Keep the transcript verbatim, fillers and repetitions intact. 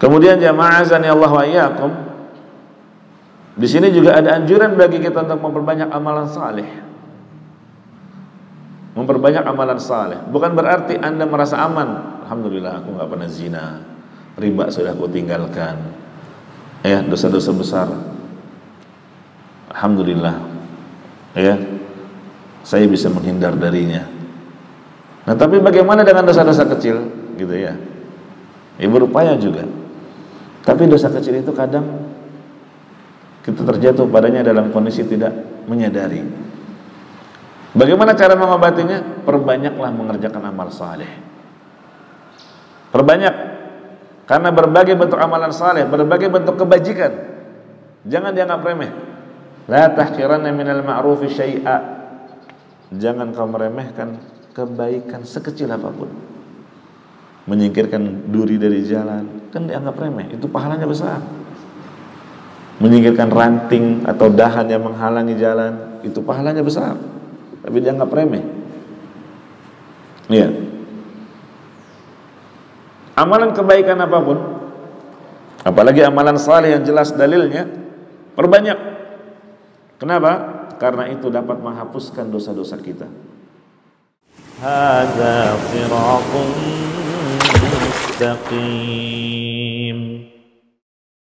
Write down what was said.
Kemudian jamaah azan ya Allah wa iyyakum, di sini juga ada anjuran bagi kita untuk memperbanyak amalan saleh. Memperbanyak amalan saleh bukan berarti Anda merasa aman. Alhamdulillah aku nggak pernah zina, riba sudah aku tinggalkan, ya dosa-dosa besar. Alhamdulillah, ya saya bisa menghindar darinya. Nah tapi bagaimana dengan dosa-dosa kecil, gitu ya? Ya berupaya juga. Tapi dosa kecil itu kadang kita terjatuh padanya dalam kondisi tidak menyadari. Bagaimana cara mengobatinya? Perbanyaklah mengerjakan amal saleh. Perbanyak, karena berbagai bentuk amalan saleh, berbagai bentuk kebajikan, jangan dianggap remeh. La tahqiranna minal ma'rufi syai'a. Jangan kau meremehkan kebaikan sekecil apapun. Menyingkirkan duri dari jalan kan dianggap remeh, itu pahalanya besar. Menyingkirkan ranting atau dahan yang menghalangi jalan, itu pahalanya besar, tapi dianggap remeh. Iya. Amalan kebaikan apapun, apalagi amalan saleh yang jelas dalilnya, perbanyak. Kenapa? Karena itu dapat menghapuskan dosa-dosa kita. Hadza shirathun mustaqim.